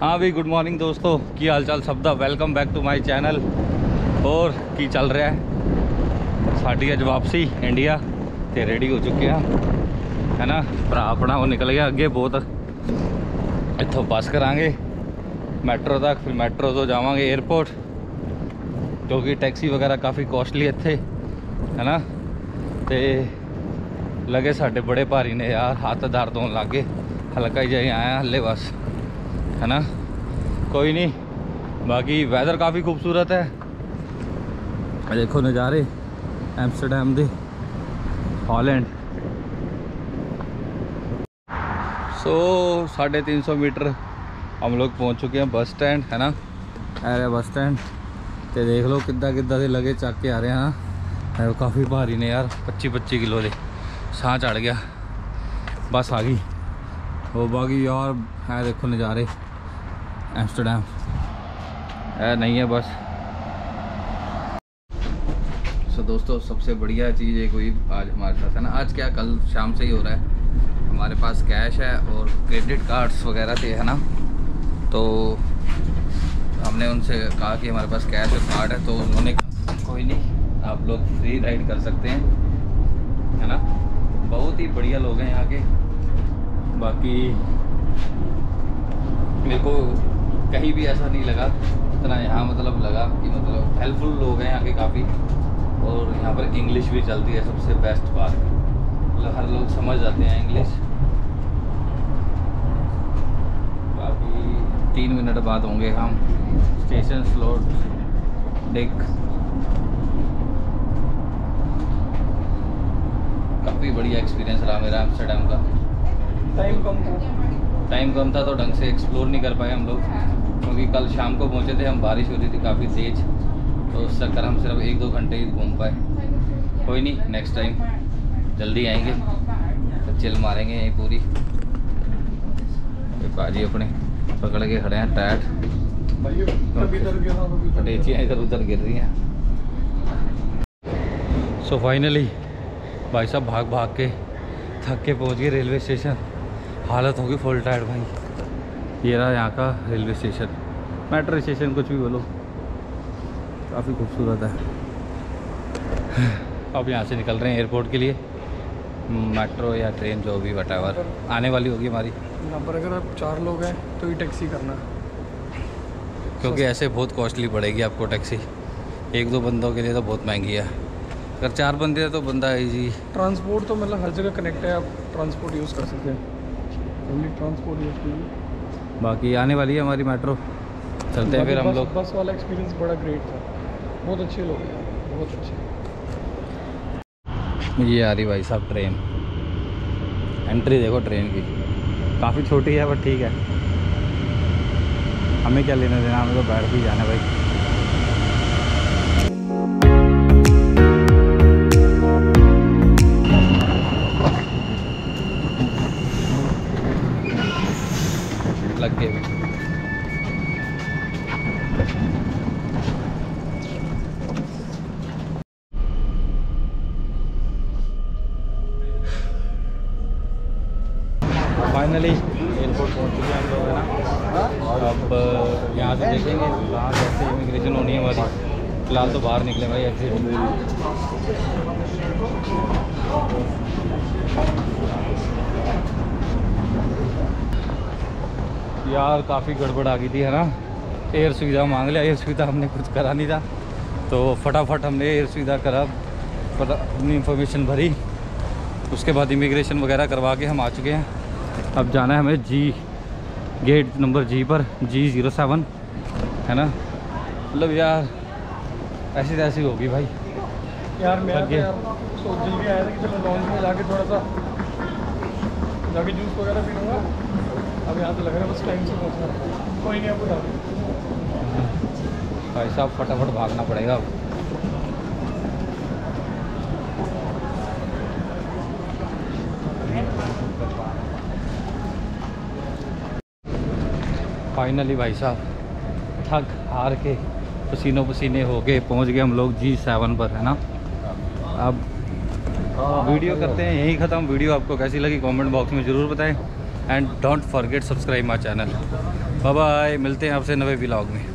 हाँ भाई, good morning दोस्तों, की हालचाल सबदा welcome back to my channel. और की चल रहा है साड़ी अज वापसी इंडिया तो रेडी हो चुके हैं, है ना। भरा अपना वो निकल गया अगे बहुत, इतों बस करांगे मैट्रो तक, फिर मैट्रो तो जावांगे एयरपोर्ट, क्योंकि टैक्सी वगैरह काफ़ी कॉस्टली इत्थे, है ना। तो लगे साढ़े बड़े भारी ने यार, हाथ दर्द होने लग गए, हल्का ही जि आया हल्ले बस, है ना। कोई नहीं, बाकी वैदर काफ़ी खूबसूरत है, देखो नज़ारे एम्स्टरडम दे, हॉलैंड। सो 350 मीटर हम लोग पहुँच चुके हैं बस स्टैंड, है ना। आ रहा बस स्टैंड तो देख लो किदा किदा से लगे चक के आ रहे हैं, काफ़ी भारी ने यार, 25-25 किलो दे। साह चढ़ गया, बस आ गई। वो बाकी यार है देखो नज़ारे एम्स्टरडम, है नहीं है बस। सो दोस्तों, सबसे बढ़िया चीज़ है कोई आज हमारे साथ, है ना। आज क्या कल शाम से ही हो रहा है, हमारे पास कैश है और क्रेडिट कार्ड्स वगैरह थे, है ना। तो हमने उनसे कहा कि हमारे पास कैश और कार्ड है, तो उन्होंने कहा कोई नहीं, आप लोग फ्री राइड कर सकते हैं, है ना। बहुत ही बढ़िया लोग हैं यहाँ के। बाकी मेरे को कहीं भी ऐसा नहीं लगा इतना यहाँ, मतलब लगा कि मतलब हेल्पफुल लोग हैं यहाँ के काफ़ी। और यहाँ पर इंग्लिश भी चलती है, सबसे बेस्ट बात, मतलब हर लोग समझ जाते हैं इंग्लिश। बाकी 3 मिनट बाद होंगे हम स्टेशन स्लोट डेक। काफ़ी बढ़िया एक्सपीरियंस रहा मेरा एम्स्टरडम का। टाइम कम था तो ढंग से एक्सप्लोर नहीं कर पाए हम लोग, क्योंकि कल शाम को पहुंचे थे हम, बारिश हो रही थी काफ़ी तेज, तो उस चक्कर हम सिर्फ 1-2 घंटे ही घूम पाए। कोई नहीं, नेक्स्ट टाइम जल्दी आएंगे तो चिल मारेंगे यहीं पूरी। भाजी अपने पकड़ के खड़े हैं टायर, अटेचियाँ इधर उधर गिर रही हैं। सो फाइनली भाई साहब भाग भाग के थक के पहुँच गए रेलवे स्टेशन, हालत होगी फुल टायर्ड भाई। ये रहा यहाँ का रेलवे स्टेशन, मेट्रो स्टेशन कुछ भी बोलो, काफ़ी खूबसूरत है। अब यहाँ से निकल रहे हैं एयरपोर्ट के लिए, मेट्रो या ट्रेन जो भी वटावर आने वाली होगी हमारी। यहाँ पर अगर आप 4 लोग हैं तो ये टैक्सी करना, क्योंकि ऐसे बहुत कॉस्टली पड़ेगी आपको टैक्सी, 1-2 बंदों के लिए तो बहुत महंगी है। अगर 4 बंदे हैं तो बंदा इजी। ट्रांसपोर्ट तो मतलब हर जगह कनेक्ट है, आप ट्रांसपोर्ट यूज़ कर सकते हैं, पब्लिक ट्रांसपोर्ट यूज़ कीजिए। बाकी आने वाली है हमारी मेट्रो, चलते हैं फिर हम लोग। बस वाला एक्सपीरियंस बड़ा ग्रेट था, बहुत अच्छे लोग हैं, बहुत अच्छे। ये आ रही भाई साहब ट्रेन, एंट्री देखो ट्रेन की, काफ़ी छोटी है बट ठीक है, हमें क्या लेना देना, हमें तो बैठ भी जाना भाई। फाइनली एयरपोर्ट पहुँच चुके हैं हम लोग, है ना। और अब यहाँ से देखेंगे बाहर कैसे इमिग्रेशन होनी है हमारी, फिलहाल तो बाहर निकले भाई एक्सीडेंट। यार काफ़ी गड़बड़ आ गई थी, है ना। एयर सुविधा मांग लिया, एयर सुविधा हमने कुछ करा नहीं था, तो फटाफट हमने एयर सुविधा करा, अपनी इंफॉर्मेशन भरी, उसके बाद इमिग्रेशन वगैरह करवा के हम आ चुके हैं। अब जाना है हमें जी गेट नंबर जी पर, G07, है ना। मतलब यार ऐसी तैसी होगी भाई यार, मेरा तो यार सोच जल्दी आया था कि चलो लॉन्च में जाके थोड़ा सा जाके जूस वगैरह पी लूँगा। अब यहाँ तो लग रहा है बस टाइम से पहुँचना, कोई नहीं आपको डाल भाई साहब, फटाफट भागना पड़ेगा अब। फाइनली भाई साहब थक हार के पसीनों पसीने हो के पहुँच गए हम लोग G7 पर, है ना। अब वीडियो करते हैं यहीं ख़त्म। वीडियो आपको कैसी लगी कमेंट बॉक्स में ज़रूर बताएं, and don't forget subscribe my channel. Bye bye, मिलते हैं आपसे नवे व्लॉग में।